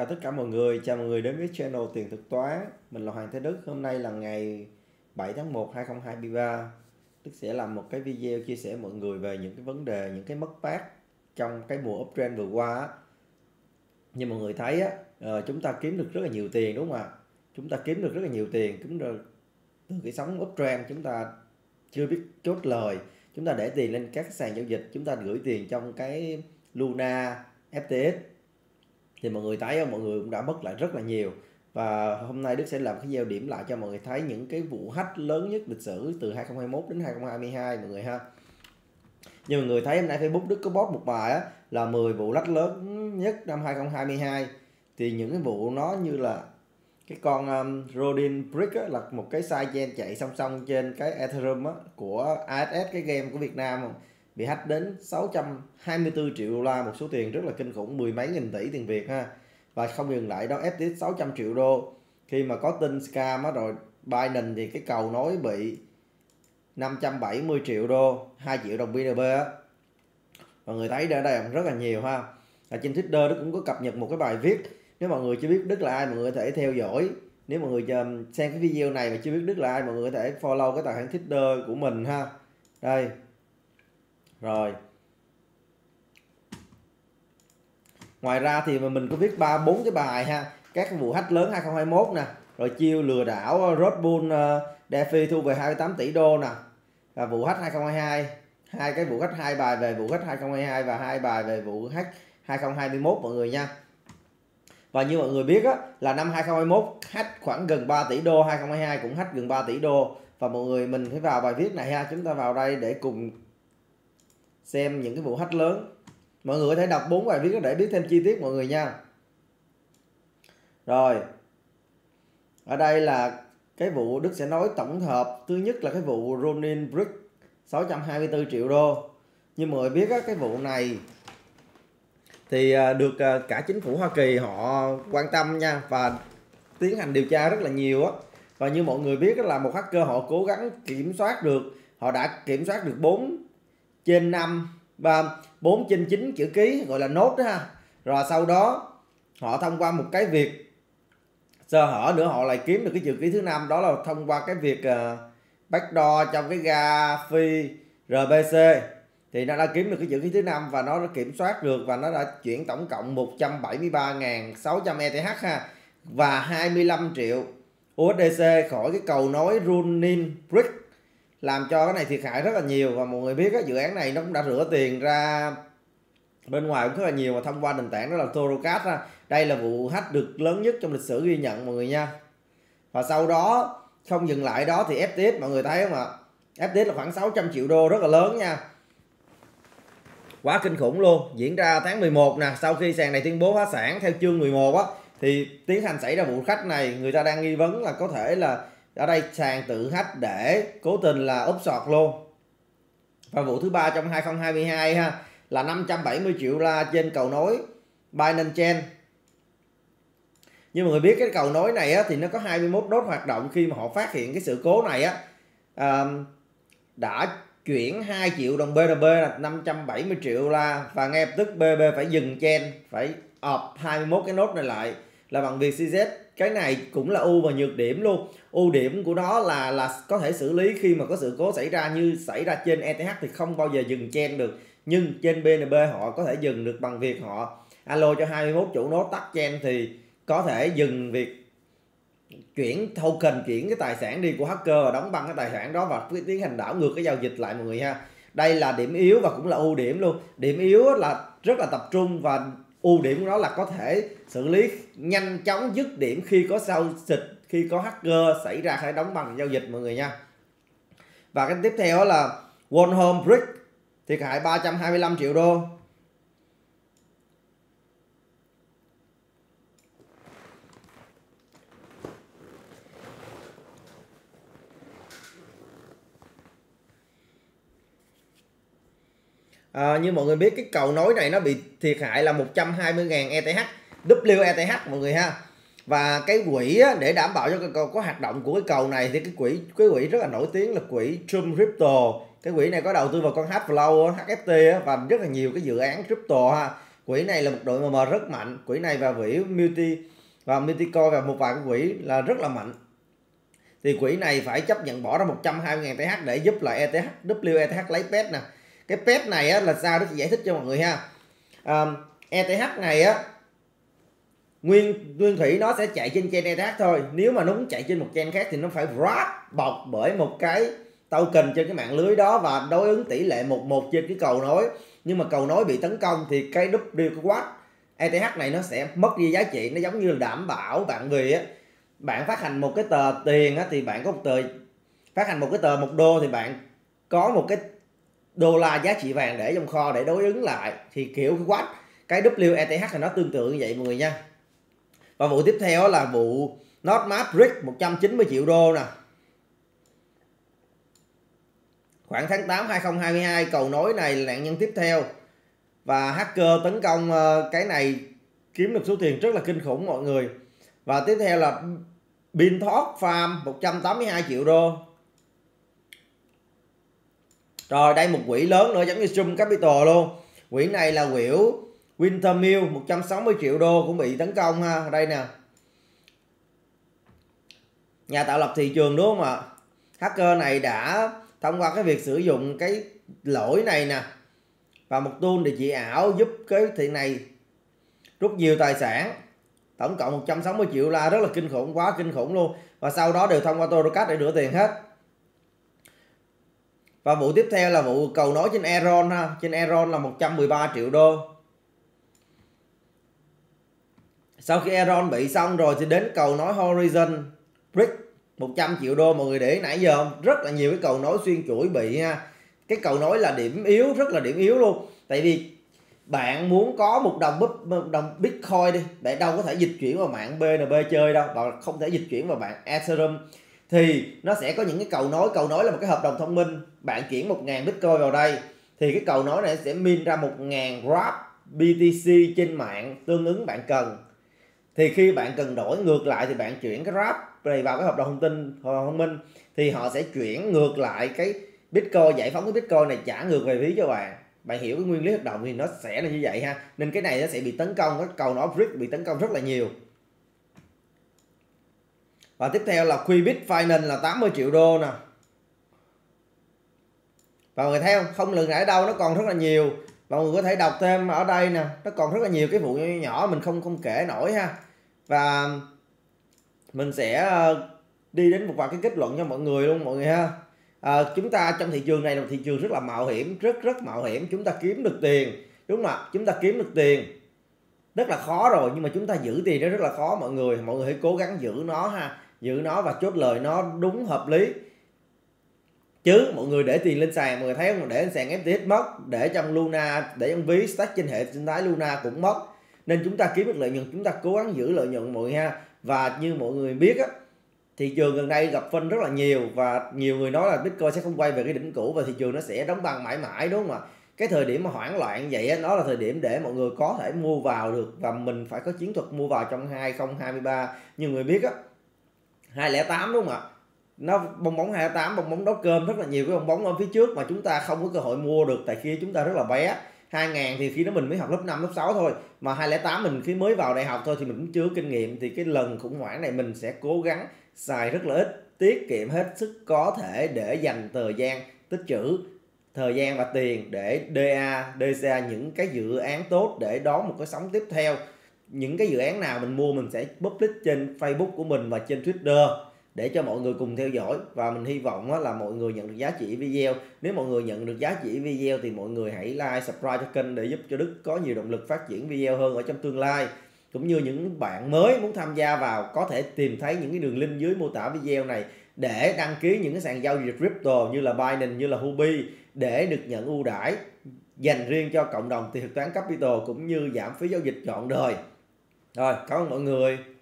Chào tất cả mọi người, chào mọi người đến với channel Tiền Thực Toán. Mình là Hoàng Thế Đức. Hôm nay là ngày 7 tháng 1, 2023. Đức sẽ làm một cái video chia sẻ mọi người về những cái vấn đề, những cái mất mát trong cái mùa uptrend vừa qua. Như mọi người thấy á, chúng ta kiếm được rất là nhiều tiền đúng không ạ? Chúng ta kiếm được rất là nhiều tiền, cũng từ cái sóng uptrend chúng ta chưa biết chốt lời. Chúng ta để tiền lên các sàn giao dịch, chúng ta gửi tiền trong cái Luna, FTX. Thì mọi người thấy mọi người cũng đã mất lại rất là nhiều. Và hôm nay Đức sẽ làm cái video điểm lại cho mọi người thấy những cái vụ hack lớn nhất lịch sử từ 2021 đến 2022 mọi người ha. Như mọi người thấy hôm nay Facebook Đức có post một bài á, là 10 vụ hack lớn nhất năm 2022. Thì những cái vụ nó như là cái con Rodin Brick á, là một cái sidechain chạy song song trên cái Ethereum á, của ASS, cái game của Việt Nam không? Bị hack đến 624 triệu đô la, một số tiền rất là kinh khủng, mười mấy nghìn tỷ tiền Việt ha. Và không dừng lại đó, FTX 600 triệu đô. Khi mà có tin scam á, rồi Binance thì cái cầu nối bị 570 triệu đô, 2 triệu đồng BNB á. Mọi người thấy ở đây rất là nhiều ha. Ở trên Twitter Đức cũng có cập nhật một cái bài viết. Nếu mọi người chưa biết Đức là ai, mọi người có thể theo dõi. Nếu mọi người xem cái video này mà chưa biết Đức là ai, mọi người có thể follow cái tài khoản Twitter của mình ha. Đây. Rồi. Ngoài ra thì mình có viết 3-4 cái bài ha, các vụ hack lớn 2021 nè, rồi chiêu lừa đảo Rodin DeFi thu về 28 tỷ đô nè. Và vụ hack 2022, hai cái vụ hack, hai bài về vụ hack 2022 và hai bài về vụ hack 2021 mọi người nha. Và như mọi người biết á, là năm 2021 hack khoảng gần 3 tỷ đô, 2022 cũng hack gần 3 tỷ đô. Và mọi người mình phải vào bài viết này ha, chúng ta vào đây để cùng xem những cái vụ hack lớn. Mọi người có thể đọc 4 bài viết để biết thêm chi tiết mọi người nha. Rồi. Ở đây là cái vụ Đức sẽ nói tổng hợp. Thứ nhất là cái vụ Ronin Bridge 624 triệu đô. Như mọi người biết á, cái vụ này thì được cả chính phủ Hoa Kỳ họ quan tâm nha, và tiến hành điều tra rất là nhiều á. Và như mọi người biết là một hacker họ cố gắng kiểm soát được, họ đã kiểm soát được 4/9 chữ ký gọi là nốt đó ha. Rồi sau đó họ thông qua một cái việc sơ hở nữa, họ lại kiếm được cái chữ ký thứ 5, đó là thông qua cái việc backdoor trong cái ga phi RBC. Thì nó đã kiếm được cái chữ ký thứ 5 và nó đã kiểm soát được, và nó đã chuyển tổng cộng 173.600 ETH ha, và 25 triệu USDC khỏi cái cầu nối Ronin Bridge, làm cho cái này thiệt hại rất là nhiều. Và mọi người biết á, dự án này nó cũng đã rửa tiền ra bên ngoài cũng rất là nhiều, mà thông qua nền tảng đó là Tornado ha. Đây là vụ hack được lớn nhất trong lịch sử ghi nhận mọi người nha. Và sau đó không dừng lại đó thì FTX mọi người thấy không ạ? FTX là khoảng 600 triệu đô, rất là lớn nha. Quá kinh khủng luôn. Diễn ra tháng 11 nè, sau khi sàn này tuyên bố phá sản theo chương 11 á, thì tiến hành xảy ra vụ hack này. Người ta đang nghi vấn là có thể là ở đây sàn tự hack để cố tình là úp sọt luôn. Và vụ thứ ba trong 2022 ha, là 570 triệu la trên cầu nối Binance Chain. Như mọi người biết cái cầu nối này á, thì nó có 21 nốt hoạt động. Khi mà họ phát hiện cái sự cố này á, đã chuyển 2 triệu đồng BNB là 570 triệu la, và ngay lập tức BNB phải dừng chain, phải ọp 21 cái nốt này lại là bằng việc CZ. Cái này cũng là ưu và nhược điểm luôn. Ưu điểm của nó là có thể xử lý khi mà có sự cố xảy ra, như xảy ra trên ETH thì không bao giờ dừng chain được, nhưng trên BNB họ có thể dừng được bằng việc họ alo cho 21 chủ nốt tắt chain, thì có thể dừng việc chuyển token, chuyển cái tài sản đi của hacker và đóng băng cái tài sản đó, và tiến hành đảo ngược cái giao dịch lại mọi người ha. Đây là điểm yếu và cũng là ưu điểm luôn. Điểm yếu là rất là tập trung, và ưu điểm của nó là có thể xử lý nhanh chóng dứt điểm khi có khi có hacker xảy ra hay đóng băng giao dịch mọi người nha. Và cái tiếp theo đó là Wormhole Bridge, thiệt hại 325 triệu đô. Như mọi người biết cái cầu nối này nó bị thiệt hại là 120.000 ETH, WETH mọi người ha. Và cái quỹ á, để đảm bảo cho có hoạt động của cái cầu này, thì cái quỹ rất là nổi tiếng là quỹ Jump Crypto. Cái quỹ này có đầu tư vào con HFT á, và rất là nhiều cái dự án crypto ha. Quỹ này là một đội mà rất mạnh, quỹ này và quỹ multi và multicoin và một vài cái quỹ là rất là mạnh. Thì quỹ này phải chấp nhận bỏ ra 120.000 TH để giúp lại ETH, WETH lấy pet nè. Cái pet này á, là sao Đức giải thích cho mọi người ha. ETH này á, nguyên thủy nó sẽ chạy trên chain ETH thôi. Nếu mà nó muốn chạy trên một chain khác thì nó phải wrap bọc bởi một cái token trên cái mạng lưới đó và đối ứng tỷ lệ 1:1 trên cái cầu nối. Nhưng mà cầu nối bị tấn công thì cái WETH ETH này nó sẽ mất đi giá trị. Nó giống như là đảm bảo bạn vì á, bạn phát hành một cái tờ tiền á, thì bạn có một tờ phát hành một cái tờ 1 đô thì bạn có một cái đô la giá trị vàng để trong kho để đối ứng lại, thì kiểu cái WETH là nó tương tự như vậy mọi người nha. Và vụ tiếp theo là vụ Nomad Bridge 190 triệu đô nè. Khoảng tháng 8 2022 cầu nối này là nạn nhân tiếp theo và hacker tấn công cái này kiếm được số tiền rất là kinh khủng mọi người. Và tiếp theo là Bintox Farm 182 triệu đô. Rồi đây một quỹ lớn nữa giống như Jump Crypto luôn. Quỹ này là quỹ Wintermute 160 triệu đô cũng bị tấn công ha. Đây nè. Nhà tạo lập thị trường đúng không ạ? Hacker này đã thông qua cái việc sử dụng cái lỗi này nè và một tool địa chỉ ảo giúp cái thị này rút nhiều tài sản. Tổng cộng 160 triệu la, rất là kinh khủng, quá kinh khủng luôn. Và sau đó đều thông qua Tornado để rửa tiền hết. Và vụ tiếp theo là vụ cầu nối trên Eron ha. Trên Eron là 113 triệu đô. Sau khi Eron bị xong rồi thì đến cầu nối Horizon Bridge 100 triệu đô. Mọi người để ý nãy giờ rất là nhiều cái cầu nối xuyên chuỗi bị ha. Cái cầu nối là điểm yếu, rất là điểm yếu luôn. Tại vì bạn muốn có một đồng Bitcoin đi, bạn đâu có thể dịch chuyển vào mạng BNB chơi đâu, bạn không thể dịch chuyển vào mạng Ethereum. Thì nó sẽ có những cái cầu nối là một cái hợp đồng thông minh. Bạn chuyển 1.000 Bitcoin vào đây thì cái cầu nối này sẽ mint ra 1.000 Wrap BTC trên mạng tương ứng bạn cần. Thì khi bạn cần đổi ngược lại thì bạn chuyển cái Wrap này vào cái hợp đồng thông minh thì họ sẽ chuyển ngược lại cái Bitcoin, giải phóng cái Bitcoin này trả ngược về ví cho bạn. Bạn hiểu cái nguyên lý hoạt động thì nó sẽ là như vậy ha. Nên cái này nó sẽ bị tấn công, cái cầu nối brick bị tấn công rất là nhiều. Và tiếp theo là Quybit Finance là 80 triệu đô nè. Và mọi người thấy không? Không lần nãy đâu, nó còn rất là nhiều. Mọi người có thể đọc thêm ở đây nè, nó còn rất là nhiều cái vụ nhỏ mình không kể nổi ha. Và mình sẽ đi đến một vài cái kết luận cho mọi người luôn mọi người ha. Chúng ta trong thị trường này là một thị trường rất là mạo hiểm, rất mạo hiểm. Chúng ta kiếm được tiền, đúng không ạ? Chúng ta kiếm được tiền rất là khó rồi, nhưng mà chúng ta giữ tiền nó rất là khó mọi người. Mọi người hãy cố gắng giữ nó ha, giữ nó và chốt lời nó đúng hợp lý. Chứ mọi người để tiền lên sàn, mọi người thấy không? Để lên sàn FTX mất, để trong Luna, để trong ví stack trên hệ sinh thái Luna cũng mất. Nên chúng ta kiếm được lợi nhuận, chúng ta cố gắng giữ lợi nhuận mọi người ha. Và như mọi người biết á, thị trường gần đây gặp phênh rất là nhiều và nhiều người nói là Bitcoin sẽ không quay về cái đỉnh cũ và thị trường nó sẽ đóng băng mãi mãi, đúng không ạ? Cái thời điểm mà hoảng loạn vậy nó là thời điểm để mọi người có thể mua vào được và mình phải có chiến thuật mua vào trong 2023. Như người biết á, 208 đúng không ạ? Nó bong bóng 208, bong bóng đó cơm rất là nhiều cái bong bóng ở phía trước mà chúng ta không có cơ hội mua được tại khi chúng ta rất là bé. 2000 thì khi đó mình mới học lớp 5, lớp 6 thôi. Mà 2008 mình khi mới vào đại học thôi thì mình cũng chưa có kinh nghiệm. Thì cái lần khủng hoảng này mình sẽ cố gắng xài rất là ít, tiết kiệm hết sức có thể để dành thời gian tích trữ thời gian và tiền để DA, DCA những cái dự án tốt để đón một cái sóng tiếp theo. Những cái dự án nào mình mua mình sẽ public trên Facebook của mình và trên Twitter để cho mọi người cùng theo dõi. Và mình hy vọng là mọi người nhận được giá trị video. Nếu mọi người nhận được giá trị video thì mọi người hãy like, subscribe cho kênh để giúp cho Đức có nhiều động lực phát triển video hơn ở trong tương lai. Cũng như những bạn mới muốn tham gia vào có thể tìm thấy những cái đường link dưới mô tả video này để đăng ký những cái sàn giao dịch crypto như là Binance, như là Hubi để được nhận ưu đãi dành riêng cho cộng đồng Tiền Thực Toán Capital cũng như giảm phí giao dịch trọn đời. Rồi, cảm ơn mọi người.